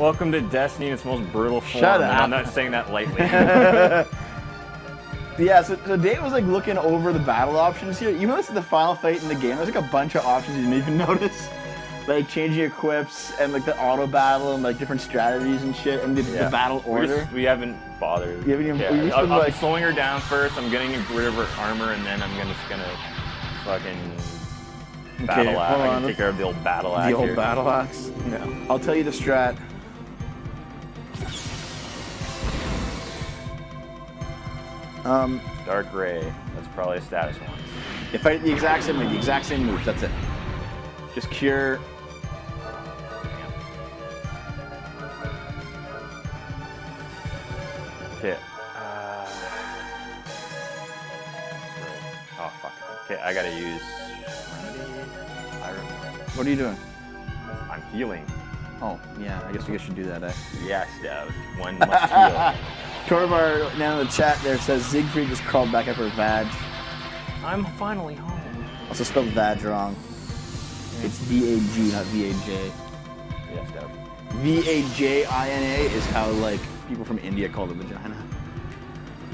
Welcome to Destiny in its most brutal form. Shut up. And I'm not saying that lightly. Yeah, so Dave was like looking over the battle options here. Even though it's the final fight in the game, there's like a bunch of options you didn't even notice. Like changing equips and like the auto battle and like different strategies and shit and the battle order. We haven't bothered. You haven't even, yeah. I'm like slowing her down first. I'm getting rid of her armor and then I'm just gonna fucking battle axe. I'm gonna take care of the old battle axe. The old battle axe? Yeah. I'll tell you the strat. Dark Ray. That's probably a status one. If I did the exact same moves, that's it. Just cure. Okay. Oh, fuck. Okay, I gotta use... What are you doing? I'm healing. Oh, yeah, I guess we should do that, eh? Yes, Dev. One must heal. Torvar now in the chat there says Ziegfried just crawled back up her Vag. I'm finally home. Also spelled Vag wrong. It's V-A-G, not V-A-J. Yes, Dev. V-A-J-I-N-A is how, like, people from India call the vagina.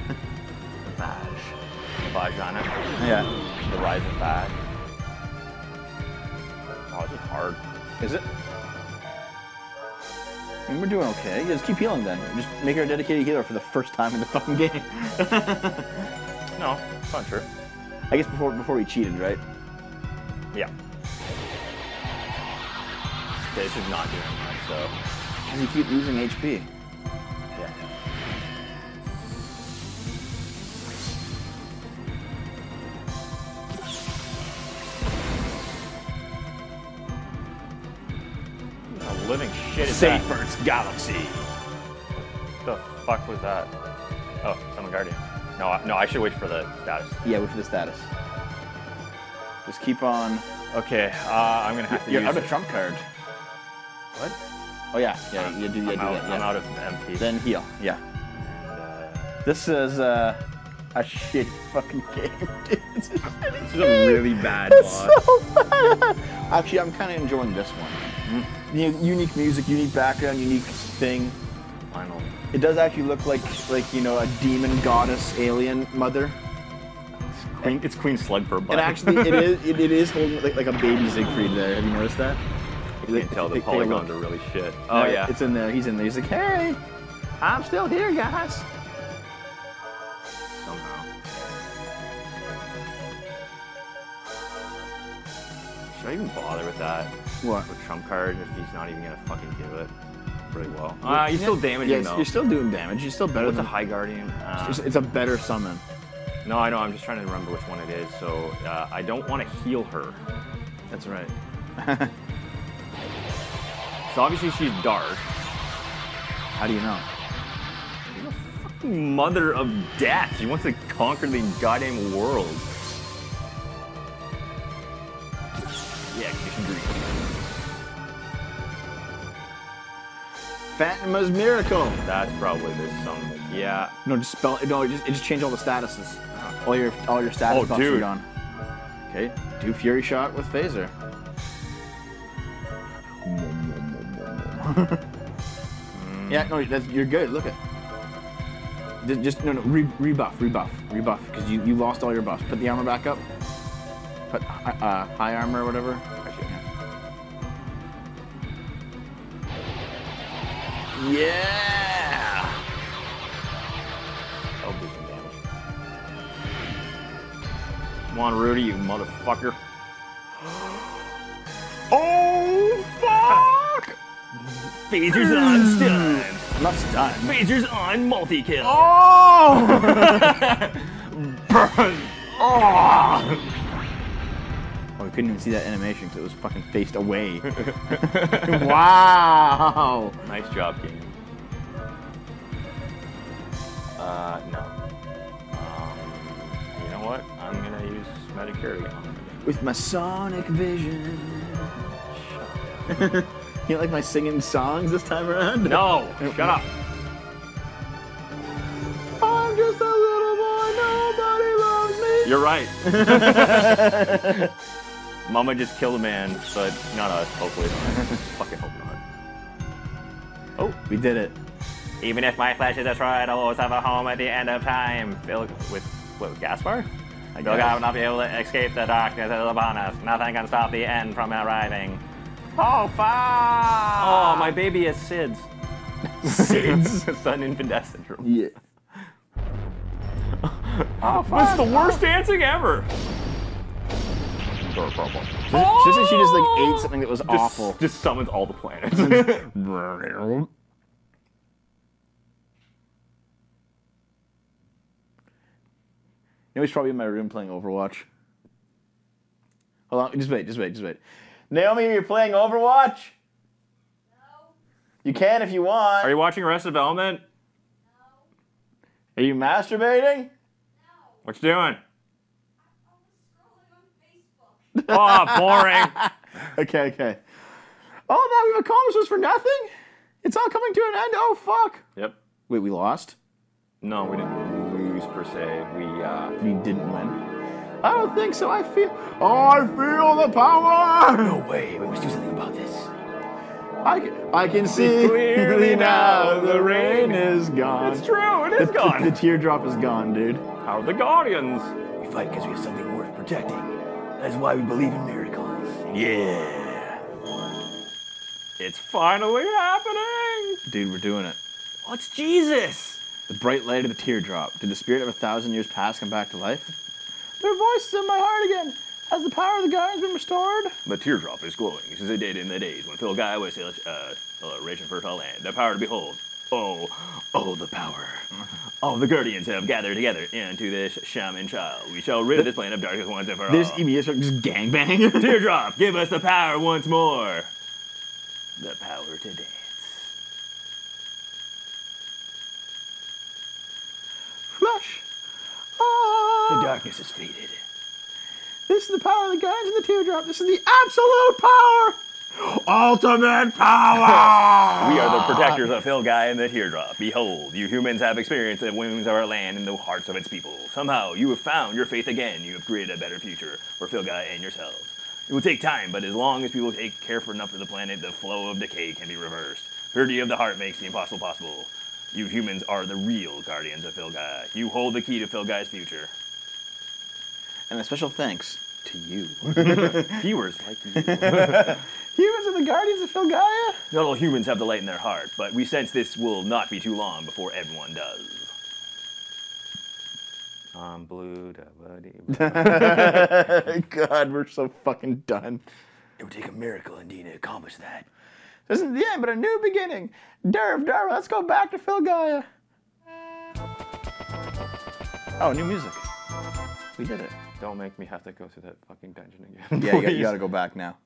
The Vag. The vagina. Yeah. The rising Vag. Oh, this is hard. Is it? I mean, we're doing okay. Yeah, just keep healing then. Just make her a dedicated healer for the first time in the fucking game. No, it's not true. I guess before we cheated, right? Yeah. This is not doing much, so... Because you keep losing HP. Yeah. The living shit is that. Saber's Galaxy. What the fuck was that? Oh, Summon Guardian. No, I should wait for the status. Yeah, wait for the status. Just keep on... Okay, I'm going to have to use... You're out of trump card. What? Oh yeah, you do that. I'm out of MP. Then heal, yeah. This is a shitty fucking game, dude. This is a really bad boss. It's so bad. Actually, I'm kind of enjoying this one. Mm-hmm. Unique music, unique background, unique thing. Final. It does actually look like you know a demon goddess alien mother. It's Queen Slug for a butt. And actually, it is holding like a baby Siegfried there. Have you noticed that? You can tell the polygons are really shit. Oh, yeah. It's in there. He's in there. He's like, hey, I'm still here, guys. Somehow. Should I even bother with that? What? With trump card if he's not even going to fucking do it really well. You're still damaging, though. You're still doing damage. You're still better than... What's a high guardian? It's a better summon. No, I know. I'm just trying to remember which one it is. So I don't want to heal her. That's right. So obviously she's dark. How do you know? You're the fucking mother of death. She wants to conquer the goddamn world. Yeah, she should Phantoma's Miracle. That's probably this song. Yeah. No, just spell. No, it just changed all the statuses. All your status buffs are gone. Okay. Do Fury Shot with Phaser. Yeah, no, you're good. Look at just no rebuff because you lost all your buffs. Put the armor back up. Put high armor or whatever. Yeah. I'll do some damage. Come on, Rudy, you motherfucker. Oh fuck! Phaser's on stun. Not stun. Phaser's on multi-kill. Oh! Burn! Oh! We couldn't even see that animation because it was fucking faced away. Wow! Nice job, game. No. You know what? I'm gonna use Medicare again. With my sonic vision. Shut up. You don't like my singing songs this time around? No! Shut up! I'm just a little boy, nobody loves me! You're right. Mama just killed a man, but not us, hopefully. Fucking hope not. Oh, we did it. Even if my flesh is destroyed, I'll always have a home at the end of time. Filled with, what, Gaspar? I will not be able to escape the darkness that is upon us. Nothing can stop the end from arriving. Oh, fuck! Oh, my baby has SIDS. SIDS? Sudden infant death syndrome. Yeah. Oh, that's the worst dancing ever! Oh! Just as she just like ate something that was awful. Just summons all the planets. You know, he's probably in my room playing Overwatch. Hold on, just wait. Naomi, are you playing Overwatch? No. You can if you want. Are you watching Arrested Development? No. Are you masturbating? No. What you doing? Oh, boring. Okay. Oh, now we've accomplished this for nothing? It's all coming to an end? Oh, fuck. Yep. Wait, we lost? No, we didn't lose, per se. We didn't win. I don't think so. I feel the power! No way. We must do something about this. I can see clearly now the rain is gone. It's true. It is gone. The teardrop is gone, dude. How are the Guardians? We fight because we have something worth protecting. That's why we believe in miracles. Yeah. It's finally happening! Dude, we're doing it. Oh, it's Jesus! The bright light of the teardrop. Did the spirit of 1,000 years past come back to life? Their voice is in my heart again. Has the power of the Guardians been restored? The teardrop is glowing since it did in the days when Filgaia was raging for all land. The power to behold. Oh, the power. All the Guardians have gathered together into this shaman child. We shall rid this plane of darkness once and for all. This EBS just gangbang. Teardrop, give us the power once more. The power to dance. Flush. Ah. The darkness is faded. This is the power of the Guardians and the teardrop. This is the absolute power. Ultimate power! We are the protectors of Filgaia and the teardrop. Behold, you humans have experienced the wounds of our land and the hearts of its people. Somehow, you have found your faith again. You have created a better future for Filgaia and yourselves. It will take time, but as long as people take care for enough for the planet, the flow of decay can be reversed. Purity of the heart makes the impossible possible. You humans are the real guardians of Filgaia. You hold the key to Filgaia's future. And a special thanks to you. Viewers like you. Humans are the guardians of Filgaia? Not all humans have the light in their heart, but we sense this will not be too long before everyone does. I'm blue, da-ba-dee-ba. God, we're so fucking done. It would take a miracle indeed to accomplish that. This isn't the end, but a new beginning. Darv, let's go back to Filgaia. Oh, new music. We did it. Don't make me have to go through that fucking dungeon again. Yeah, you gotta go back now.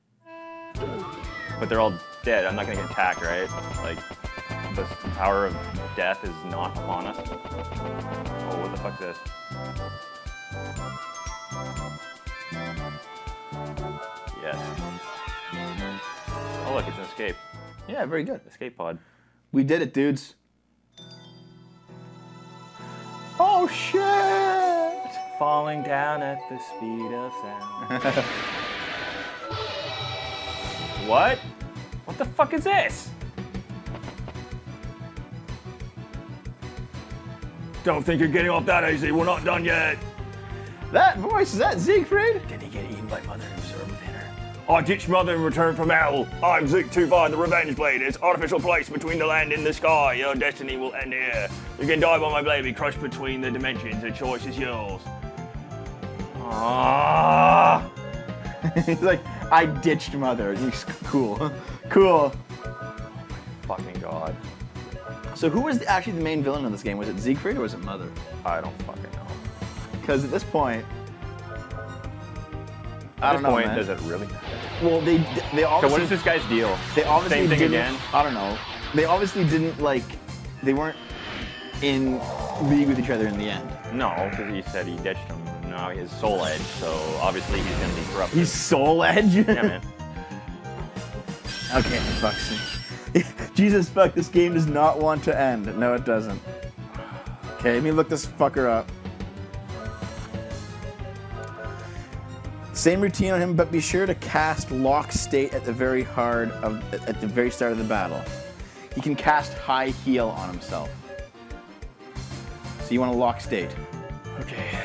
But they're all dead. I'm not gonna get attacked, right? Like, the power of death is not upon us. Oh, what the fuck is this? Yes. Oh, look, it's an escape. Yeah, very good. Escape pod. We did it, dudes. Oh, shit! Falling down at the speed of sound. What? What the fuck is this? Don't think you're getting off that easy. We're not done yet. That voice, is that Ziegfried? Did he get eaten by Mother and served with her? I ditched Mother and returned from Hell. I'm Zeik Tuvai, the Revenge Blade. It's artificial place between the land and the sky. Your destiny will end here. You can die by my blade, be crushed between the dimensions. The choice is yours. Ah! He's like, I ditched Mother. Cool. Cool. Oh my fucking god. So who was actually the main villain of this game? Was it Ziegfried or was it Mother? I don't fucking know. Because at this point... At this point, I don't know, man. Does it really matter? Well, they obviously... So what is this guy's deal? They obviously Same thing again? I don't know. They obviously didn't, like... They weren't in league with each other in the end. No, because he said he ditched him. No, he has soul edge, so obviously he's gonna be corrupted. He's soul edge? Yeah, man. Okay, fuck's sake. Jesus, fuck, this game does not want to end. No, it doesn't. Okay, let me look this fucker up. Same routine on him, but be sure to cast Lock State at the very start of the battle. He can cast High Heal on himself. So you want to lock state. Okay.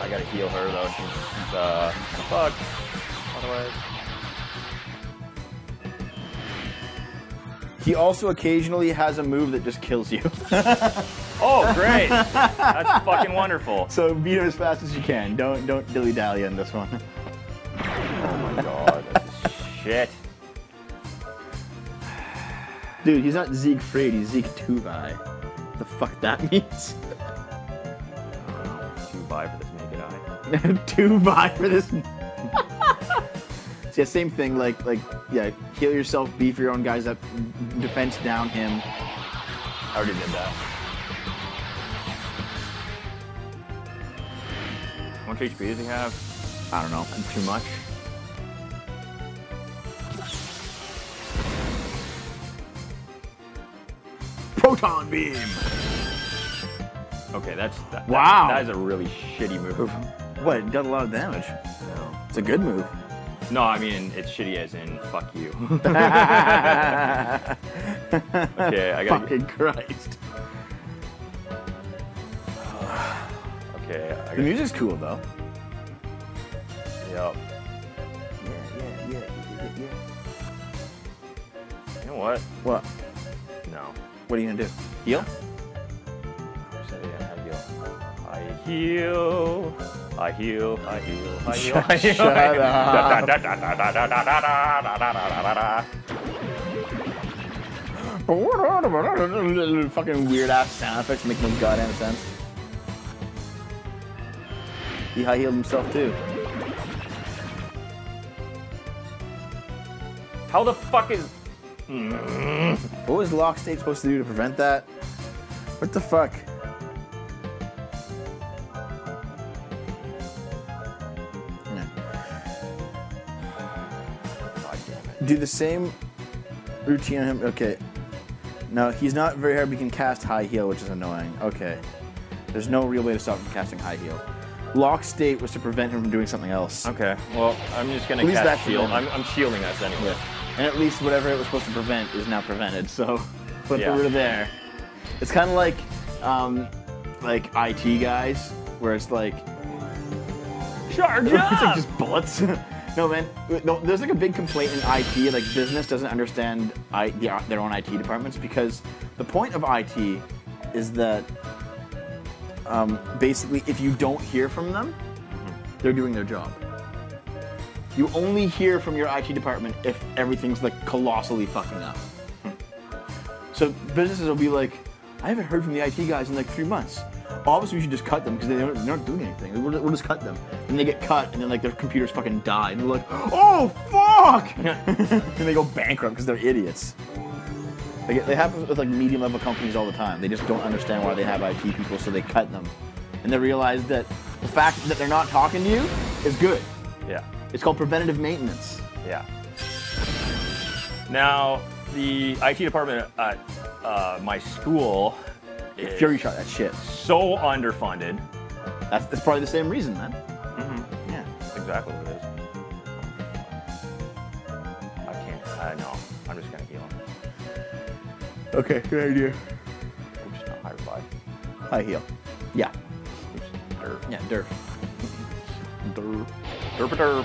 I gotta heal her though. She's fucked. Otherwise. He also occasionally has a move that just kills you. Oh, great! That's fucking wonderful. So beat him as fast as you can. Don't dilly dally on this one. Oh my god, this is shit. Dude, he's not Siegfried, he's Zeik Tuvai. What the fuck that means? Tuvai for this naked eye. Tuvai for this. Yeah, same thing. Like, yeah, heal yourself, beef your own guys up, defense down him. I already did that. 1 HP does he have? I don't know. Too much. Proton beam. Okay, that's that, wow. That is a really shitty move. What? It does a lot of damage. No, it's a good move. No, I mean, it's shitty as in, fuck you. Okay, I got fucking Christ. Okay, I got... The music's cool, though. Yep. Yeah. You know what? What? No. What are you gonna do? Heal? I heal. Shut up. Fucking weird ass sound effects make no goddamn sense. He high healed himself too. How the fuck is... What was Lock State supposed to do to prevent that? What the fuck? Do the same routine on him. Okay. No, he's not very hard, but he can cast High Heal, which is annoying. Okay. There's no real way to stop him casting High Heal. Lock State was to prevent him from doing something else. Okay. Well, I'm just going to cast Shield. I'm shielding us anyway. Yeah. And at least whatever it was supposed to prevent is now prevented, so... But yeah. We're there. It's kind of like IT guys, where it's like... Charge up! It's like just bullets. No, man. No, there's like a big complaint in IT, like business doesn't understand their own IT departments, because the point of IT is that basically if you don't hear from them, they're doing their job. You only hear from your IT department if everything's like colossally fucking up. So businesses will be like, I haven't heard from the IT guys in like 3 months. Obviously, we should just cut them because they're not doing anything. We'll just cut them. And they get cut, and then like their computers fucking die, and they're like, "Oh fuck!" And they go bankrupt because they're idiots. They happen with like medium-level companies all the time. They just don't understand why they have IT people, so they cut them, and they realize that the fact that they're not talking to you is good. Yeah. It's called preventative maintenance. Yeah. Now, the IT department at my school. Fury shot that shit. So underfunded. That's probably the same reason, man. Mm-hmm. Yeah. That's exactly what it is. I can't. No. I'm just gonna heal him. Okay. Good idea. I'm just gonna high revive. High heal. Yeah. Oops. Derp. Yeah. Derp. Derp. Derp. Derp.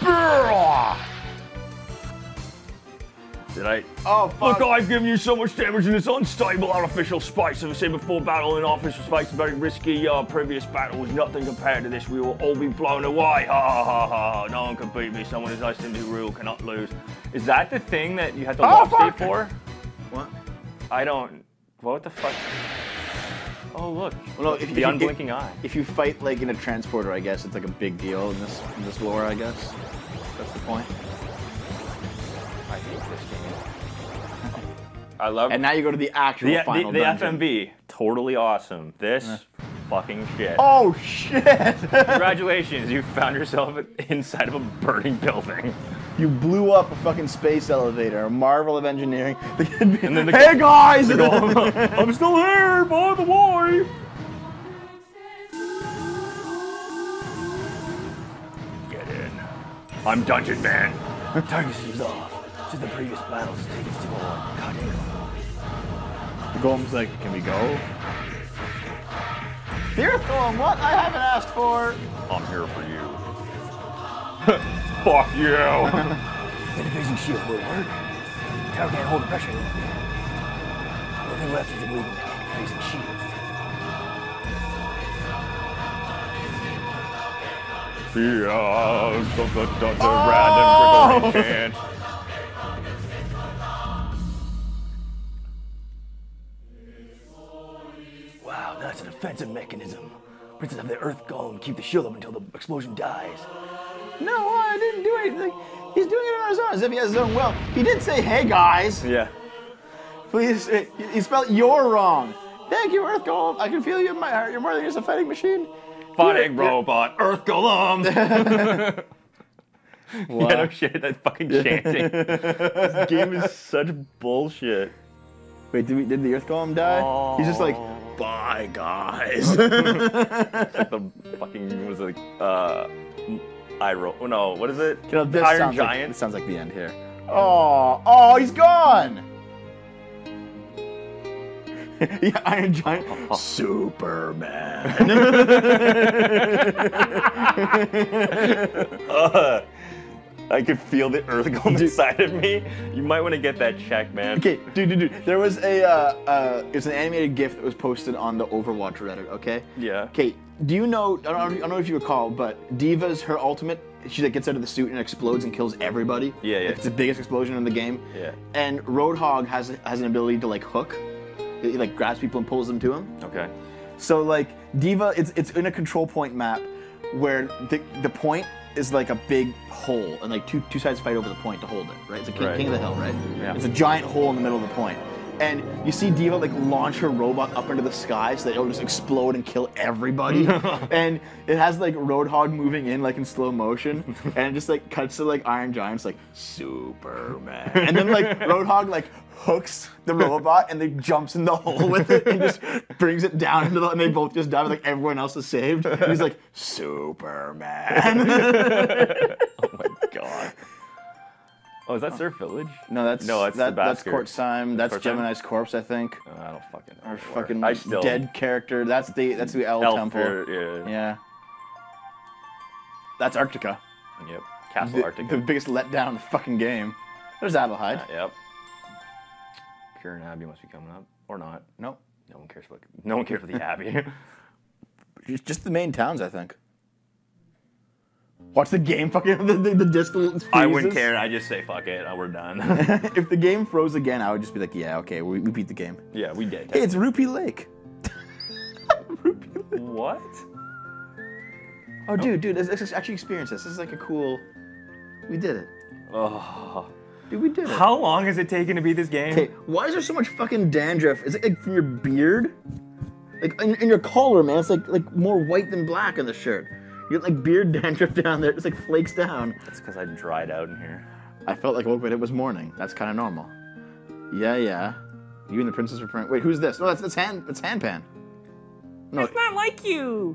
Derp. Did I? Oh, fuck. Look, I've given you so much damage in this unstable artificial spice. As I said before, battle in artificial spice is very risky. Our previous battle was nothing compared to this. We will all be blown away. Ha ha ha ha. No one can beat me. Someone is iced into rule cannot lose. Is that the thing that you have to lock state for? What? I don't. What the fuck? Oh, look. Well, no, the unblinking eye. If you fight like in a transporter, I guess it's like a big deal in this lore. I guess that's the point. I hate this game. I love it. And now you go to the actual final dungeon. The FMB, totally awesome. This fucking shit. Oh shit! Congratulations, you found yourself inside of a burning building. You blew up a fucking space elevator, a marvel of engineering. And then hey guys! I'm still here, by the way! Get in. I'm Dungeon Man. Target seems off. Since the previous battles, take us to the one. Cut it. The golem's like, can we go? Dear Golem, what? I haven't asked for. I'm here for you. Fuck you. The division shield will work. The tower can't hold the pressure. The only thing left is the bleeding division shield. Random can. Wow, that's a defensive mechanism. Princess of the Earth Golem, keep the shield up until the explosion dies. No, I didn't do anything. He's doing it on his own, as if he has his own will. He did say, hey guys. Yeah. Please, he spelled you're wrong. Thank you, Earth Golem. I can feel you in my heart. You're more than just a fighting machine. Fighting robot, Earth Golem! Wow. Yeah, no shit, that fucking chanting. This game is such bullshit. Wait, did the Earth Golem die? Oh. He's just like, bye guys. It's like the fucking, what is it, what is it? You know, this Iron Giant? It sounds like the end here. Oh, oh, he's gone! Yeah, Iron Giant. Oh. Superman. I could feel the Earth Golem inside of me. You might want to get that check, man. Okay, dude. There was a, it was an animated GIF that was posted on the Overwatch Reddit, okay? Yeah. Okay, do you know, I don't know if you recall, but D.Va's, her ultimate, she like, gets out of the suit and explodes and kills everybody. Yeah, yeah. Like, it's the biggest explosion in the game. Yeah. And Roadhog has an ability to, like, hook. He like grabs people and pulls them to him. Okay. So like D.Va, it's in a control point map where the point is like a big hole and like two sides fight over the point to hold it, right? It's a king of the hill, right? Yeah. It's a giant hole in the middle of the point. And you see D.Va like launch her robot up into the sky so that it'll just explode and kill everybody. And it has like Roadhog moving in like in slow motion, and it just like cuts to like Iron Giant's like Superman, and then like Roadhog like hooks the robot and then jumps in the hole with it and just brings it down into the, and they both just dive, like everyone else is saved. And he's like Superman. Oh my god. Oh, is that Surf Village? No, that's Court Syme. That's Gemini's corpse, I think. Oh, I don't fucking know. Or fucking dead character. That's the L Temple. Yeah. That's Arctica. Yep. Castle Arctica. The biggest letdown in the fucking game. There's Adelhyde. Yep. Pure and Abbey must be coming up, or not? Nope. No one cares about the Abbey. Just the main towns, I think. Watch the game fucking the disc freezes. I wouldn't care. I just say fuck it. We're done. If the game froze again, I would just be like, yeah, okay, we beat the game. Yeah, we did. Hey, it's Rupee Lake. Rupee Lake. What? Oh, dude, let's actually experience this. This is like a cool. We did it. Oh, dude, we did it. How long has it taken to beat this game? Okay, why is there so much fucking dandruff? Is it like from your beard? Like in your collar, man. It's like more white than black on the shirt. You get like beard dandruff down there. It's like flakes down. That's because I dried out in here. I felt like I woke up, but it was morning. That's kind of normal. Yeah, yeah. You and the princess were praying. Wait, who's this? No, that's Handpan. No, it's not like you. You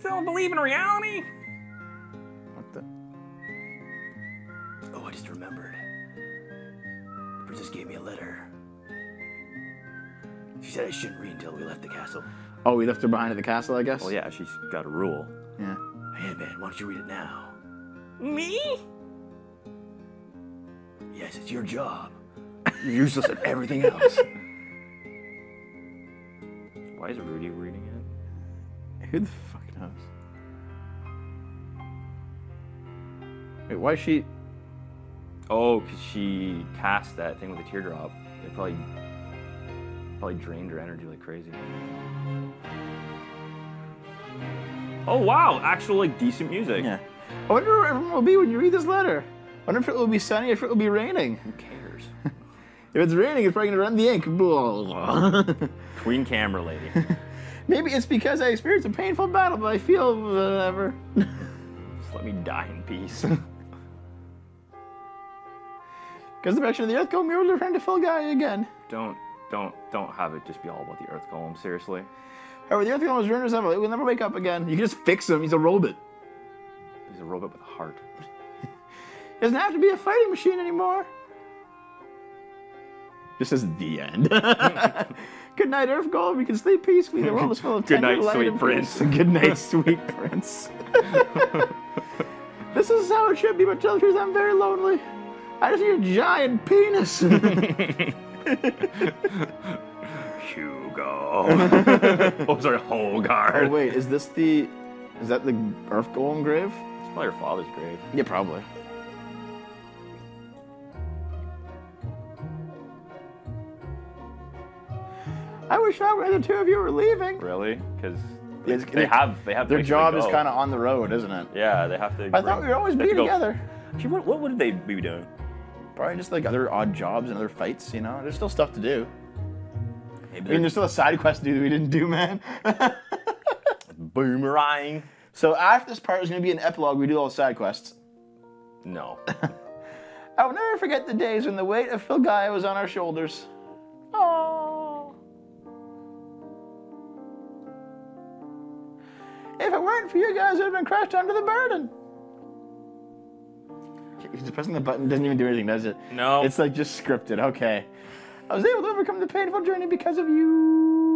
still don't believe in reality? What the? Oh, I just remembered. The princess gave me a letter. She said I shouldn't read until we left the castle. Oh, we left her behind at the castle, I guess. Well, yeah, she's got a rule. Yeah. Hey, man, why don't you read it now? Me? Yes, it's your job. You're useless at everything else. Why is Rudy reading it? Who the fuck knows? Wait, why is she... Oh, because she cast that thing with a teardrop. It probably drained her energy like crazy. Oh wow, actual like decent music. Yeah. I wonder where everyone will be when you read this letter. I wonder if it will be sunny or if it will be raining. Who cares? If it's raining, it's probably gonna run the ink. Queen camera lady. Maybe it's because I experienced a painful battle, but I feel whatever. Just let me die in peace. Because the direction of the Earth Golem, we will return to Filgaia again. Don't have it just be all about the Earth Golem, seriously. However, the Earth Golem is ruined as ever. It will never wake up again. You can just fix him. He's a robot. He's a robot with a heart. doesn't have to be a fighting machine anymore. This is the end. Good night, Earthgolem. You can sleep peacefully. The world is full of tender light and peace. Good night, sweet prince. This is how it should be, but tell the truth, I'm very lonely. I just need a giant penis. Hugo. Oh, sorry, Holgard. Oh, wait, is this the... Is that the Earthgolem grave? It's probably your father's grave. Yeah, probably. I wish I were the two of you were leaving. Really? Because they have. Their job is kind of on the road, isn't it? Yeah, they have to. I thought we'd always be together. Actually, what would they be doing? Probably just like other odd jobs and other fights. You know, there's still stuff to do. Maybe I mean, there's still a side quest to do that we didn't do, man. Boomerang. So after this part is going to be an epilogue. We do all the side quests. No. I will never forget the days when the weight of Filgaia was on our shoulders. Oh. If it weren't for you guys, it would have been crushed under the burden. Pressing the button doesn't even do anything, does it? No. It's like just scripted. Okay. I was able to overcome the painful journey because of you.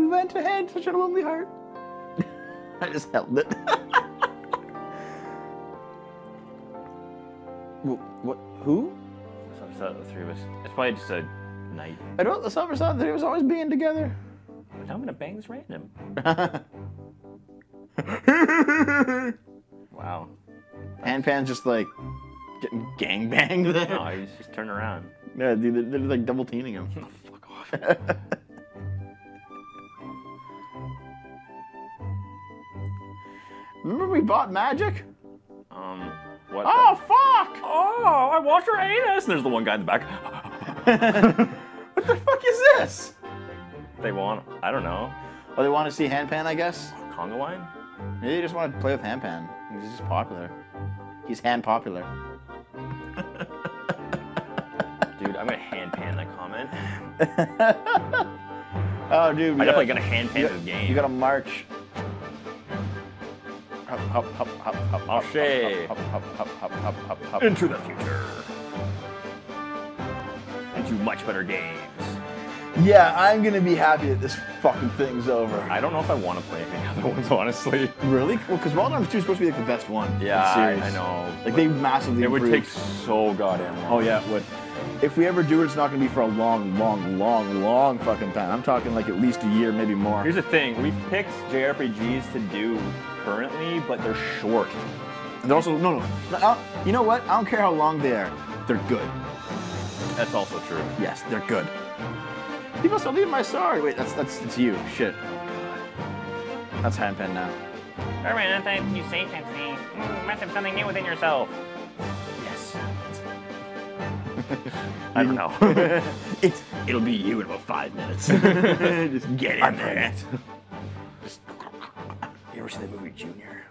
You went ahead, such a lonely heart. I just held it. What? Who? It's not the three of us. It's probably just a... night. I don't. The summer sun that it was always being together. But I'm gonna bang this random. Wow. Handpan's just like getting gang banged there. No, he's just turning around. Yeah, dude, they're like double teaming him. Oh, fuck off. Remember we bought magic? What? Oh fuck! Oh, I watched her anus. And there's the one guy in the back. What the fuck is this? They want, I don't know. Oh, they want to see Handpan, I guess? Conga wine? Maybe they just want to play with Handpan. He's just popular. He's hand popular. Dude, I'm going to Handpan that comment. Oh, dude. I'm definitely going to Handpan this game. You got to march. Hop, hop, hop, hop, hop, hop, hop, hop, hop, hop, hop, hop, hop. Into the future. Into much better games. Yeah, I'm gonna be happy that this fucking thing's over. I don't know if I want to play any other ones, honestly. Really? Well, because Wild Arms 2 is supposed to be like the best one. Yeah, in the series. I know. Like they massively improved. It would take so goddamn long. Oh yeah, it would. If we ever do it, it's not gonna be for a long, long, long, long fucking time. I'm talking like at least a year, maybe more. Here's the thing: we picked JRPGs to do currently, but they're short. And they're also no. You know what? I don't care how long they are. They're good. That's also true. Yes, they're good. People still leave my sword. Wait, that's you. Shit. That's Handpan now. Herman, I thought you saved me. You must have something new within yourself. Yes. I don't know. It'll be you in about 5 minutes. Just get in there. Just... You ever see the movie Junior?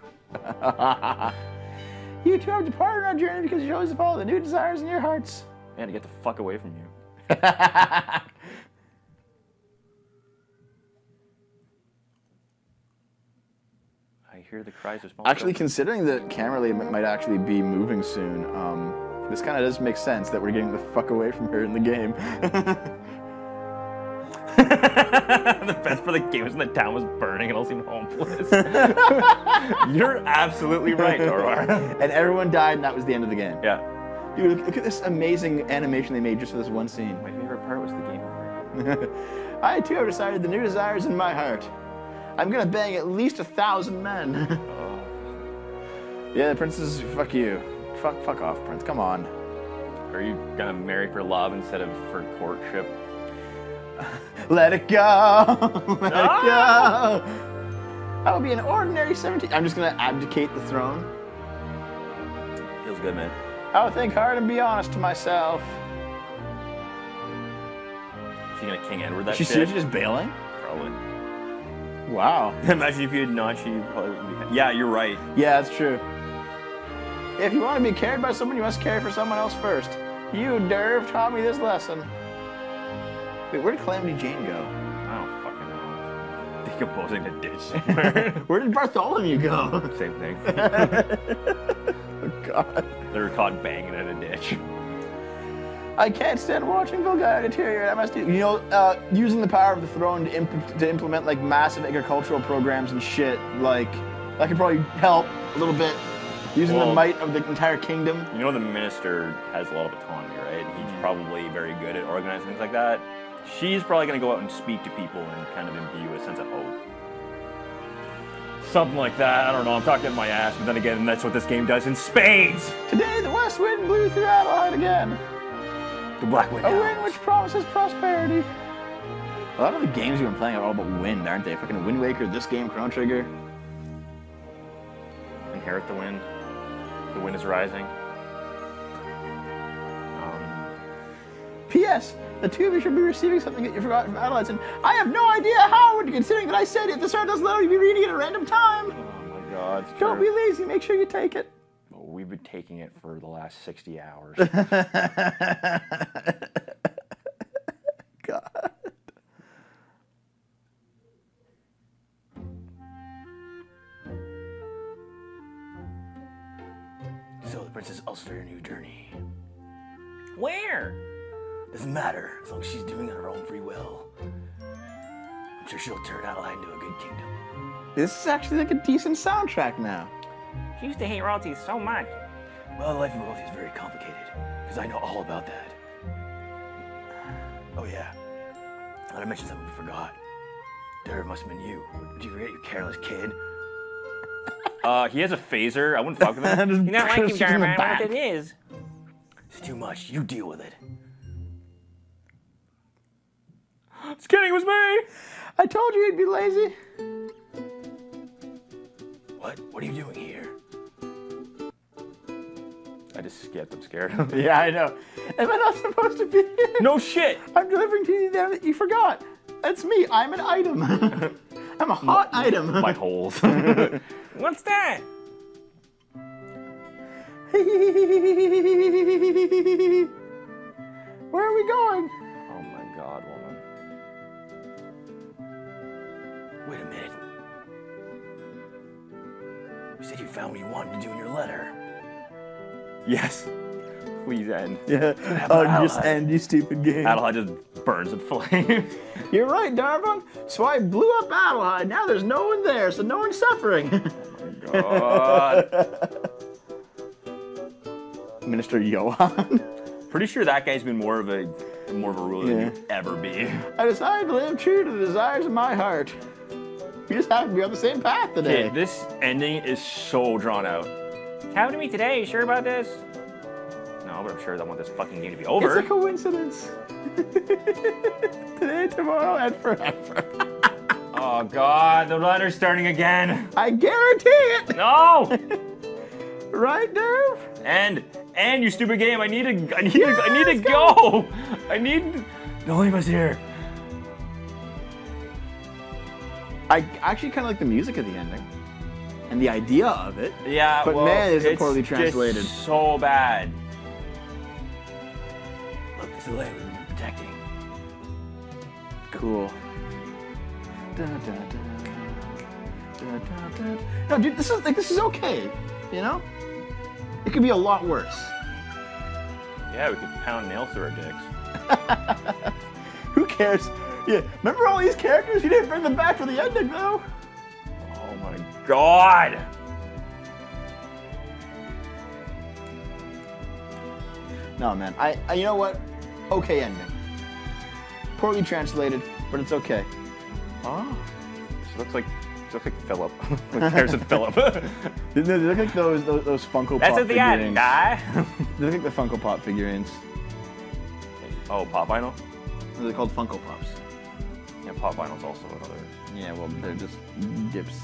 You two have departed on our journey because you chose to follow the new desires in your hearts. Man, to get the fuck away from you. I hear the cries of small Actually, children. Considering that Camerly might actually be moving soon, this kind of does make sense that we're getting the fuck away from her in the game. The best for the game was when the town was burning and all seemed homeless. You're absolutely right, Dorwar. And everyone died, and that was the end of the game. Yeah. Dude, look at this amazing animation they made just for this one scene. My favorite part was the game over. I, too, have decided the new desires in my heart. I'm gonna bang at least 1,000 men. Oh. Yeah, the prince is, fuck you. Fuck off, prince, come on. Are you gonna marry for love instead of for courtship? Let it go! Let it go! I will be an ordinary 17. I'm just gonna abdicate the throne. Feels good, man. I would think hard and be honest to myself. Is she gonna King Edward that shit? She's just bailing? Probably. Wow. Imagine if you had not, she probably wouldn't be happy. Yeah, you're right. Yeah, that's true. If you want to be cared by someone, you must care for someone else first. You, Derv, taught me this lesson. Wait, where did Calamity Jane go? I don't fucking know. decomposing a ditch somewhere. Where did Bartholomew go? Same thing. Oh, God. They were caught banging at a ditch. I can't stand watching Filgaia deteriorate. I must do. You know, using the power of the throne to implement like massive agricultural programs and shit, like that could probably help a little bit. Using the might of the entire kingdom. You know, the minister has a lot of autonomy, right? He's probably very good at organizing things like that. She's probably going to go out and speak to people and kind of imbue a sense of hope. Something like that. I don't know. I'm talking in my ass, but then again, that's what this game does in spades. Today, the west wind blew through Adelhyde again. The black wind. A wind which promises prosperity. A lot of the games we've been playing are all about wind, aren't they? Fucking Wind Waker, this game, Crown Trigger. Inherit the Wind. The wind is rising. P.S. The two of you should be receiving something that you forgot from Adelhyde, and I have no idea how, considering that I said it, the server doesn't allow you to be reading it at a random time. Oh my God. Don't be lazy. Make sure you take it. Oh, we've been taking it for the last 60 hours. God. So the princess will start a new journey. Where? Doesn't matter, as long as she's doing it on her own free will. I'm sure she'll turn Adelhyde into a good kingdom. This is actually like a decent soundtrack now. She used to hate royalties so much. Well, the life of royalty is very complicated, because I know all about that. Oh yeah, I gotta mention something we forgot. There must have been you. Did you forget, you careless kid? He has a phaser. I wouldn't fuck with him. You're not like him, Jarman. What it is? It's too much. You deal with it. Just kidding, it was me! I told you he'd be lazy. What? What are you doing here? I just skipped. I'm scared. Yeah, I know. Am I not supposed to be here? No shit! I'm delivering to you that you forgot. That's me. I'm an item. I'm a hot item. My holes. What's that? Where are we going? Oh my God, woman. Wait a minute. You said you found what you wanted to do in your letter. Yes. Please end. Yeah. Oh, just end, you stupid game. Adelhyde just burns in flames. You're right, Darvon. So I blew up Adelhyde. Now there's no one there, so no one's suffering. Oh, my God. Minister Johan. Pretty sure that guy's been more of a ruler than you'd ever be. I decided to live true to the desires of my heart. We just happen to be on the same path today. Kid, this ending is so drawn out. Happened to me today. You sure about this? No, but I'm sure I want this fucking game to be over. It's a coincidence. Today, tomorrow, and forever. Oh, God, the letter's starting again. I guarantee it. No. Right, Derv? And you stupid game, I need to go. Don't leave us here. I actually kind of like the music of the ending. And the idea of it. Yeah, but well, man, is it poorly translated. It's so bad. Look, this is the land we've been protecting. Cool. Da, da, da, da, da, da. No, dude, this is okay. You know, it could be a lot worse. Yeah, we could pound nails through our dicks. Who cares? Yeah, remember all these characters? You didn't bring them back for the ending, though. Oh my God! No, man. I you know what? Okay ending. Poorly translated, but it's okay. Oh, this looks like. Looks like Philip. Like Harrison Philip. They look like those Funko Pop figurines. That's at the end, guy. They look like the Funko Pop figurines. Oh, Pop Vinyl? They're called Funko Pops. Yeah, Pop Vinyl's also another. Yeah, well, they're just dips.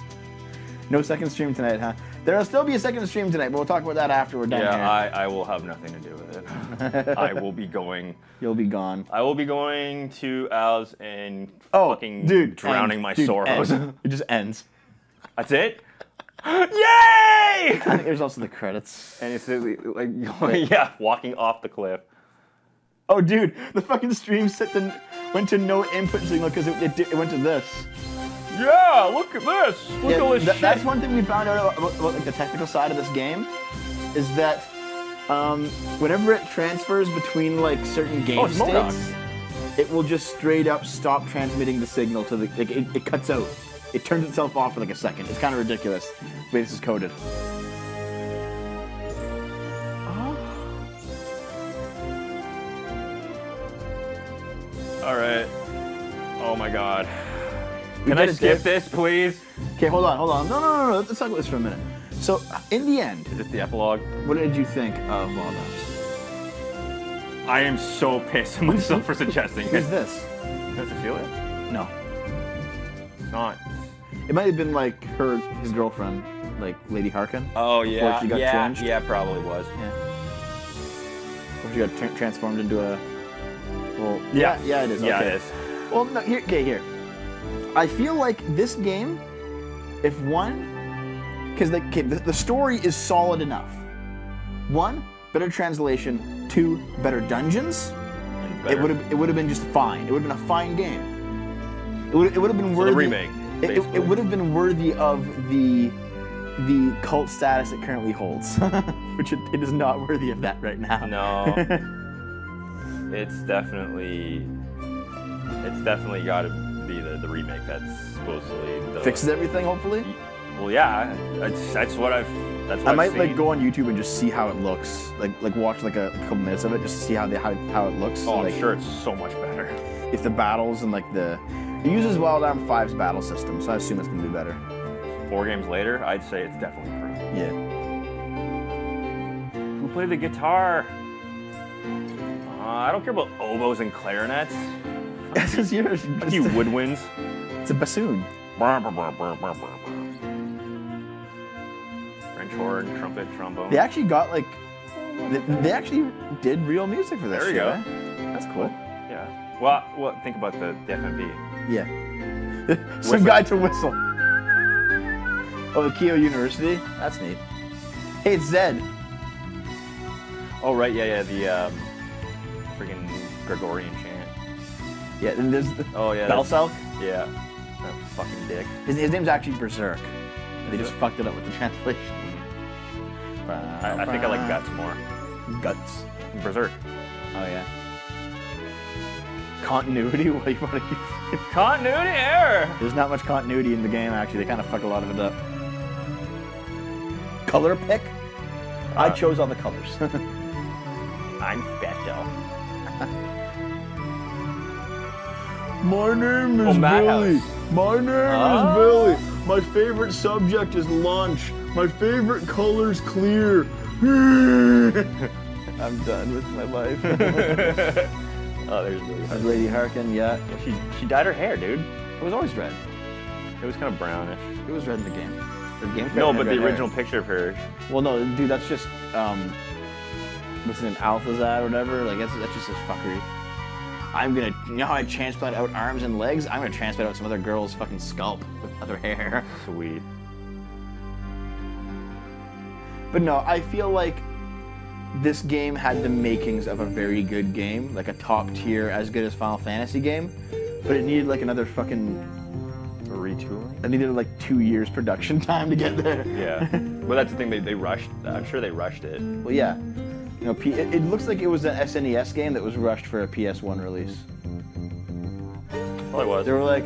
No second stream tonight, huh? There'll still be a second stream tonight, but we'll talk about that after we're done. Yeah, here. I will have nothing to do with it. I will be going. You'll be gone. I will be going to Al's and fucking dude, drowning my sorrows. End. It just ends. That's it? Yay! I think there's also the credits. And it's like yeah, walking off the cliff. Oh, dude, the fucking stream went to no input signal because it went to this. Yeah, look at this. Look at all this shit. That's one thing we found out about like the technical side of this game, is that whenever it transfers between like certain game states, it will just straight up stop transmitting the signal to the. Like, it cuts out. It turns itself off for like a second. It's kind of ridiculous the way this is coded. All right. Oh my God. Can I skip this, please? Okay, hold on, hold on. No, no, no, no. Let's talk about this for a minute. So, in the end, is it the epilogue? What did you think of Wild Arms? I am so pissed at myself for suggesting it. Who's this? Is that Cecilia? No. It's not. It might have been like his girlfriend, like Lady Harkin. Oh yeah. Before she got changed. Yeah, probably was. Yeah. Before she got transformed into a. Well, yeah, it is. Yeah, okay. It is. Well, no, here, okay, here. I feel like this game, if one, because the story is solid enough. One, better translation. Two, better dungeons. Better. It would have been just fine. It would have been a fine game. It would have been worthy. So the remake. It would have been worthy of the cult status it currently holds, which it is not worthy of that right now. No. It's definitely got to be the remake that's supposedly fixes everything. Hopefully. Well, yeah, that's what I've. That's what I might like go on YouTube and just see how it looks. Like watch like a couple minutes of it just to see how it looks. Oh, I'm sure it's so much better. If the battles and like it uses Wild Arms 5's battle system, so I assume it's gonna be better. 4 games later, I'd say it's definitely improved. Yeah. Who played the guitar? I don't care about oboes and clarinets. This is yours. Fuck you, woodwinds. It's a bassoon. French horn, trumpet, trombone. They actually got like, they actually did real music for this. There you go. Eh? That's cool. Yeah. Well, think about the FMV. Yeah. Some guy to whistle. Oh, the Keio University. That's neat. Hey, it's Zed. Oh right, yeah, the. Freaking Gregorian chant. Yeah, and there's the Belsalk? Yeah. That fucking dick. His name's actually Berserk. They just fucked it up with the translation. I think I like Guts more. Guts? Berserk. Oh, yeah. Continuity? What do you want to keep? Continuity error! There's not much continuity in the game, actually. They kind of fuck a lot of it up. Color pick? I chose all the colors. I'm Beto. My name is Billy. My name is Billy. My favorite subject is lunch. My favorite color's clear. I'm done with my life. Oh, there's Lady Harkin. Lady Harkin, yeah. She dyed her hair, dude. It was always red. It was kind of brownish. It was red in the game. No, but the original picture of her. Well, no, dude, that's just what's in Alpha's ad or whatever. Like that's just his fuckery. I'm gonna, you know how I transplant out arms and legs? I'm gonna transplant out some other girl's fucking scalp with other hair. Sweet. But no, I feel like this game had the makings of a very good game, like a top tier, as good as Final Fantasy game, but it needed like another fucking... Retooling? It needed like 2 years production time to get there. Yeah. Well, that's the thing, they rushed, I'm sure they rushed it. Well, yeah. You know, it looks like it was an SNES game that was rushed for a PS1 release. Probably was. They were like,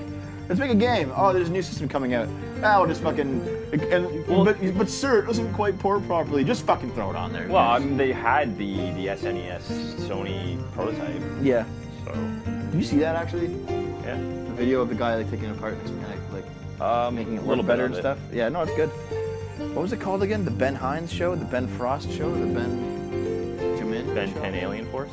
let's make a game. Oh, there's a new system coming out. Ah, we'll just fucking... But sir, it wasn't quite poured properly. Just fucking throw it on there. Well, I mean, they had the SNES Sony prototype. Yeah. So... Did you see that, actually? Yeah. The video of the guy, like, taking it apart and, like making it a little better and stuff. Yeah, no, it's good. What was it called again? The Ben Hines Show? The Ben Frost Show? The Ben... Ben 10 Alien Force?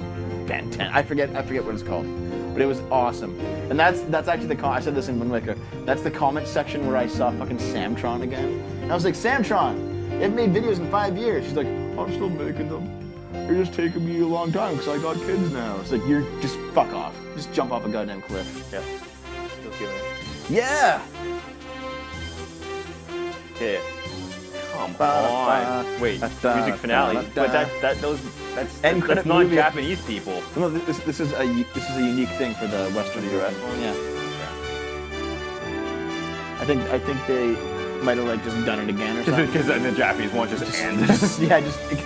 Ben 10. I forget what it's called, but it was awesome. And that's actually the I said this in Wind Waker. That's the comment section where I saw fucking Samtron again. And I was like, Samtron, they've made videos in 5 years. She's like, I'm still making them. You're just taking me a long time because I got kids now. It's like, you're just fuck off. Just jump off a goddamn cliff. Yeah. Still feeling it. Yeah. Yeah. Come on! Wait, music finale. But that's not Japanese people. No, this is a unique thing for the Western U.S. Yeah. I think they might have like just done it again or something. Because the Japanese one just ended.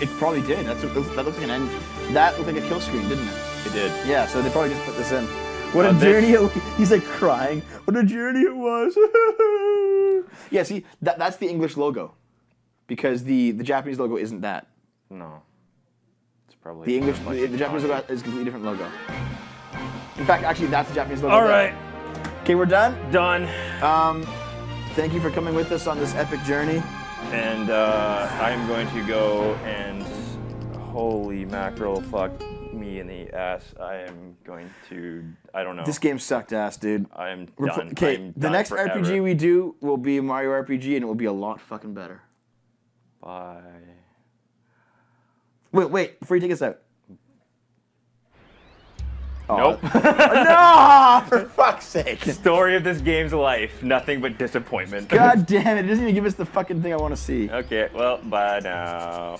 It probably did. That looks like an end. That looked like a kill screen, didn't it? It did. Yeah, so they probably just put this in. What a journey! He's like crying. What a journey it was. Yeah, see, that's the English logo, because the Japanese logo isn't that. No. It's probably the English. The Japanese logo is a completely different logo. In fact, actually, that's the Japanese logo. All right. Okay, we're done. Done. Thank you for coming with us on this epic journey. And I'm going to go and holy mackerel, fuck me in the ass. I am going to. I don't know. This game sucked ass, dude. I am done. Okay, the next RPG we do will be Mario RPG, and it will be a lot fucking better. Bye. Wait, before you take us out. Oh. Nope. No! For fuck's sake. Story of this game's life. Nothing but disappointment. God damn it. It doesn't even give us the fucking thing I want to see. Okay, well, bye now.